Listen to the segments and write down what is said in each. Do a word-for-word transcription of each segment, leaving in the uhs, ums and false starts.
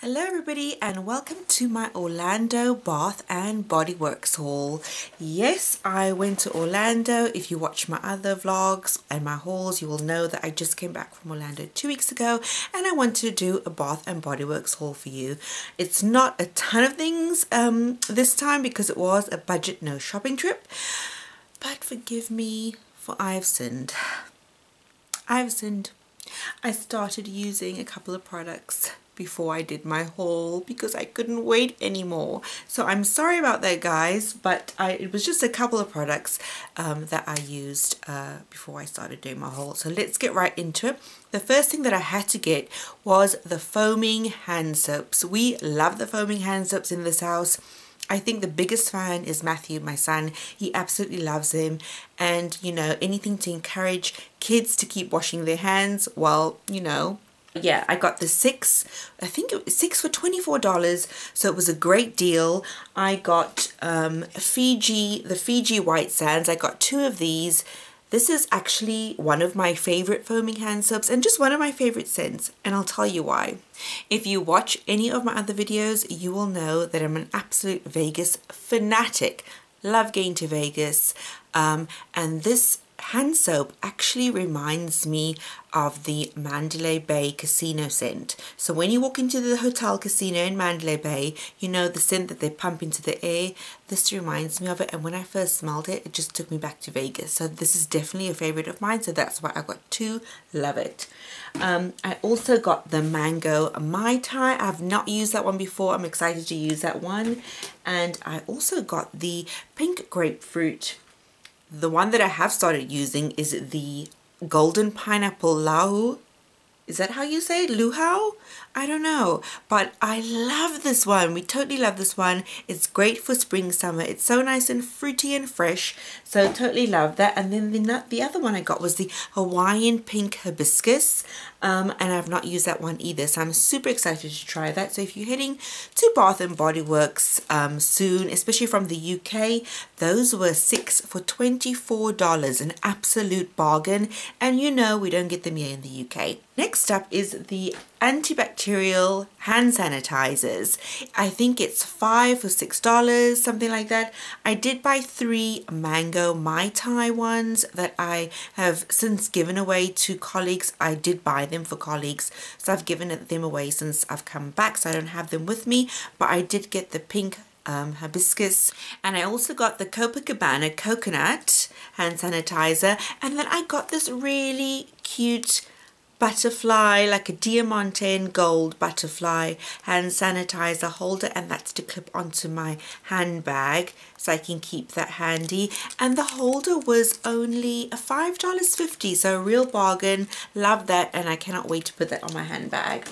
Hello everybody and welcome to my Orlando Bath and Body Works haul. Yes, I went to Orlando. If you watch my other vlogs and my hauls, you will know that I just came back from Orlando two weeks ago and I wanted to do a Bath and Body Works haul for you. It's not a ton of things um, this time because it was a budget no shopping trip, but forgive me for I've sinned. I've sinned. I started using a couple of products before I did my haul because I couldn't wait anymore. So I'm sorry about that, guys, but I, it was just a couple of products um, that I used uh, before I started doing my haul. So let's get right into it. The first thing that I had to get was the foaming hand soaps. We love the foaming hand soaps in this house. I think the biggest fan is Matthew, my son. He absolutely loves him. And, you know, anything to encourage kids to keep washing their hands, well, you know, yeah, I got the six, I think it was six for twenty-four dollars, so it was a great deal. I got um, Fiji, the Fiji White Sands. I got two of these. This is actually one of my favorite foaming hand soaps and just one of my favorite scents, and I'll tell you why. If you watch any of my other videos, you will know that I'm an absolute Vegas fanatic. Love going to Vegas, um, and this hand soap actually reminds me of the Mandalay Bay casino scent. So when you walk into the hotel casino in Mandalay Bay, you know the scent that they pump into the air. This reminds me of it, and when I first smelled it, it just took me back to Vegas. So this is definitely a favorite of mine, so that's why I got two. Love it. Um, I also got the Mango Mai Tai. I have not used that one before. I'm excited to use that one. And I also got the Pink Grapefruit. The one that I have started using is the Golden Pineapple Lahu. Is that how you say it? Luau? I don't know. But I love this one. We totally love this one. It's great for spring, summer. It's so nice and fruity and fresh. So totally love that. And then the, the other one I got was the Hawaiian Pink Hibiscus. Um, and I've not used that one either. So I'm super excited to try that. So if you're heading to Bath and Body Works um, soon, especially from the U K, those were six for twenty-four dollars. An absolute bargain. And you know we don't get them here in the U K. Next up is the antibacterial hand sanitizers. I think it's five or six dollars, something like that. I did buy three Mango Mai Tai ones that I have since given away to colleagues. I did buy them for colleagues, so I've given them away since I've come back, so I don't have them with me, but I did get the pink Um, hibiscus, and I also got the Copacabana coconut hand sanitizer, and then I got this really cute butterfly, like a diamantine gold butterfly hand sanitizer holder, and that's to clip onto my handbag so I can keep that handy. And the holder was only five dollars and fifty cents, so a real bargain. Love that, and I cannot wait to put that on my handbag.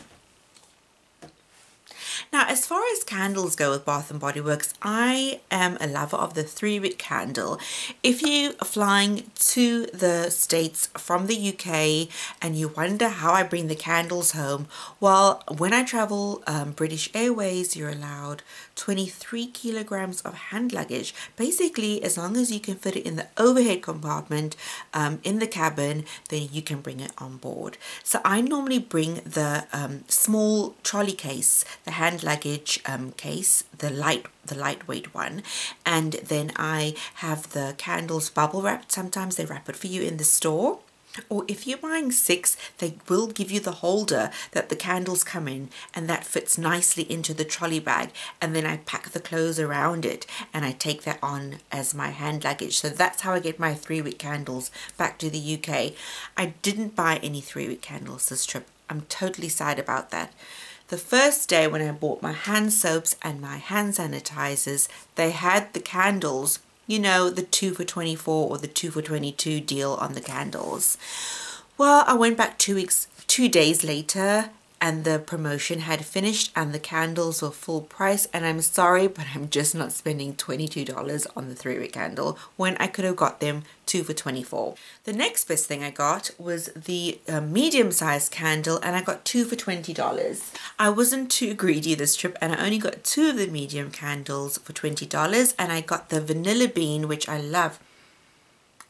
Now, as far as candles go with Bath and Body Works, I am a lover of the three wick candle. If you are flying to the States from the U K and you wonder how I bring the candles home, well, when I travel um, British Airways, you're allowed twenty-three kilograms of hand luggage. Basically, as long as you can fit it in the overhead compartment um, in the cabin, then you can bring it on board. So I normally bring the um, small trolley case, the hand hand luggage um, case, the light the lightweight one, and then I have the candles bubble wrapped. Sometimes they wrap it for you in the store, or if you're buying six, they will give you the holder that the candles come in, and that fits nicely into the trolley bag, and then I pack the clothes around it and I take that on as my hand luggage. So that's how I get my three wick candles back to the U K. I didn't buy any three wick candles this trip. I'm totally sad about that. The first day when I bought my hand soaps and my hand sanitizers, they had the candles, you know, the two for twenty-four or the two for twenty-two deal on the candles. Well, I went back two weeks, two days later, and the promotion had finished and the candles were full price, and I'm sorry, but I'm just not spending twenty-two dollars on the three wick candle when I could have got them two for twenty-four. The next best thing I got was the uh, medium-sized candle, and I got two for twenty dollars. I wasn't too greedy this trip, and I only got two of the medium candles for twenty dollars, and I got the vanilla bean, which I love.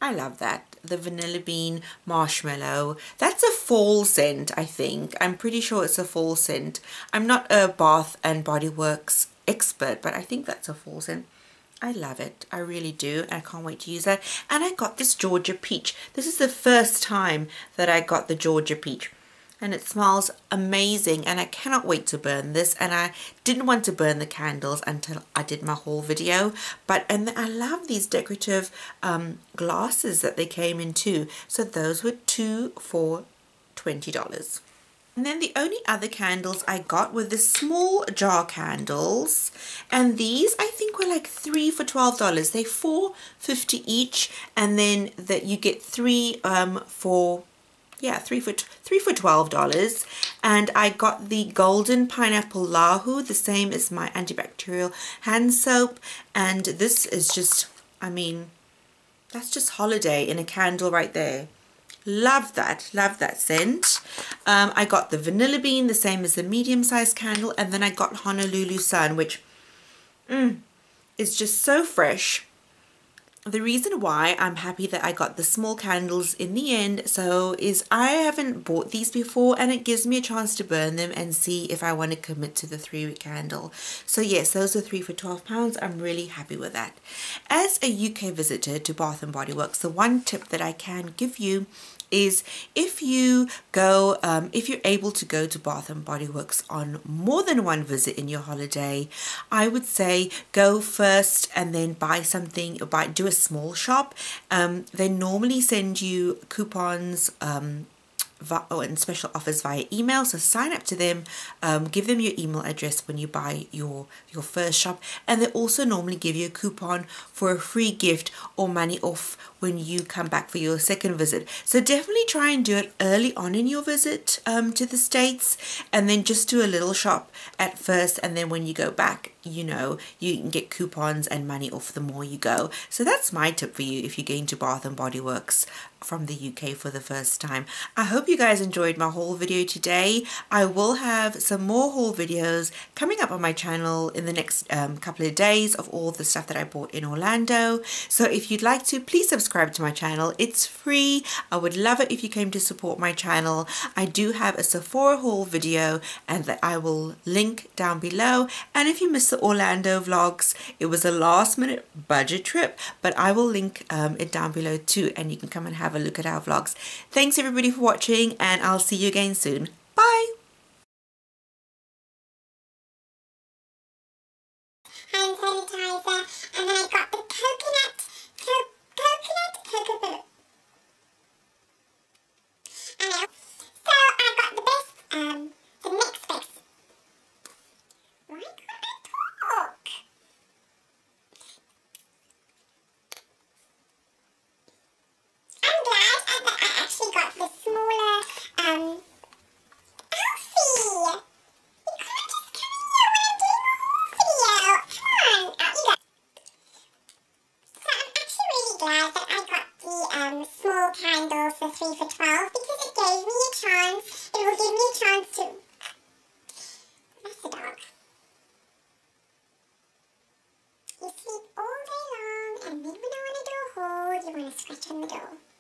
I love that. the vanilla bean marshmallow. That's a fall scent, I think. I'm pretty sure it's a fall scent. I'm not a Bath and Body Works expert, but I think that's a fall scent. I love it. I really do. And I can't wait to use that. And I got this Georgia Peach. This is the first time that I got the Georgia Peach. And it smells amazing. And I cannot wait to burn this. And I didn't want to burn the candles until I did my whole video. But and I love these decorative um, glasses that they came in too. So those were two for twenty dollars. And then the only other candles I got were the small jar candles, and these I think were like three for twelve dollars. They're four fifty each, and then that you get three um for yeah three for three for twelve dollars. And I got the golden pineapple lahu, the same as my antibacterial hand soap, and this is just, I mean, that's just holiday in a candle right there. Love that, love that scent. Um, I got the vanilla bean, the same as the medium-sized candle, and then I got Honolulu Sun, which mm, is just so fresh. The reason why I'm happy that I got the small candles in the end, so is I haven't bought these before, and it gives me a chance to burn them and see if I want to commit to the three-wick candle. So yes, those are three for twelve pounds. I'm really happy with that. As a U K visitor to Bath and Body Works, the one tip that I can give you is if you go, um, if you're able to go to Bath and Body Works on more than one visit in your holiday, I would say go first and then buy something, buy, do a small shop. Um, they normally send you coupons um, oh, and special offers via email, so sign up to them, um, give them your email address when you buy your, your first shop, and they also normally give you a coupon for a free gift or money off when you come back for your second visit. So definitely try and do it early on in your visit um, to the States, and then just do a little shop at first, and then when you go back, you know, you can get coupons and money off the more you go. So that's my tip for you if you're going to Bath and Body Works from the U K for the first time. I hope you guys enjoyed my haul video today. I will have some more haul videos coming up on my channel in the next um, couple of days of all the stuff that I bought in Orlando. So if you'd like to, please subscribe Subscribe to my channel. It's free. I would love it if you came to support my channel. I do have a Sephora haul video, and that I will link down below. And if you missed the Orlando vlogs, it was a last minute budget trip, but I will link um, it down below too, and you can come and have a look at our vlogs. Thanks everybody for watching, and I'll see you again soon. Bye. Hand sanitizer, and then I got the coconut. Coconut I know. So I got the best, um, the next best. Why can't I talk? I'm glad that I actually got the smaller, um, Elfie. You can't just come in here when I'm doing a whole video. Come on, out you go. So I'm actually really glad that I got Um, small candles for three for twelve, because it gave me a chance, it will give me a chance to, that's the dog, you sleep all day long, and then when I want to do a haul, you want to scratch on the door.